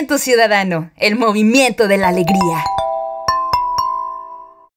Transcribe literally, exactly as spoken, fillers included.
Movimiento Ciudadano, el movimiento de la alegría.